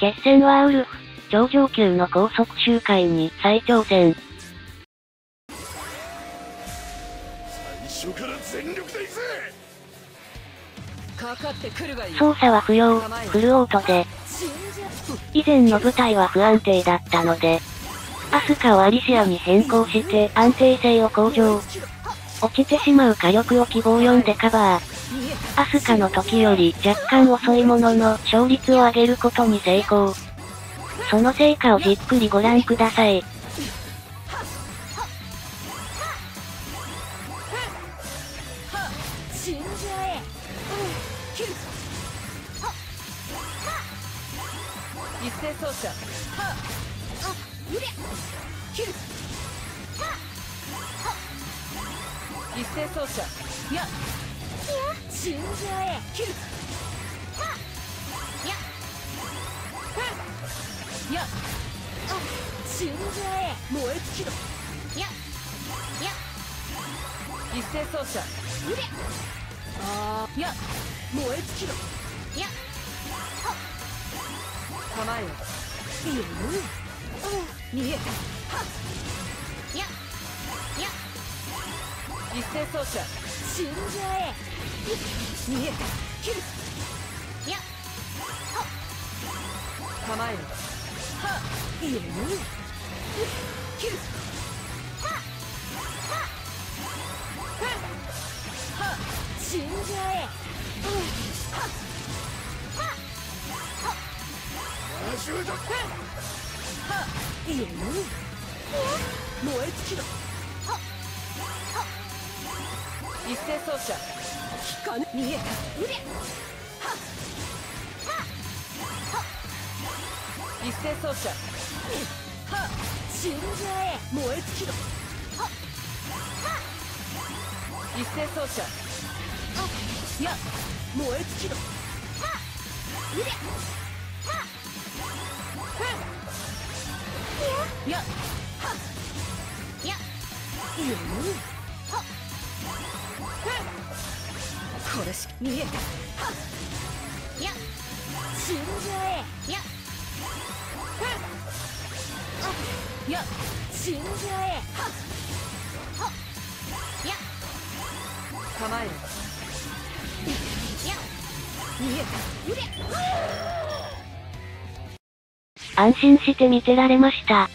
決戦はウルフ、超上級の高速周回に再挑戦。最初から全力でいく。かかってくるがいい。操作は不要、フルオートで。以前の舞台は不安定だったので、アスカをアリシアに変更して安定性を向上。落ちてしまう火力を希望4でカバー。アスカの時より若干遅いものの勝率を上げることに成功。その成果をじっくりご覧ください。安心して見てられました。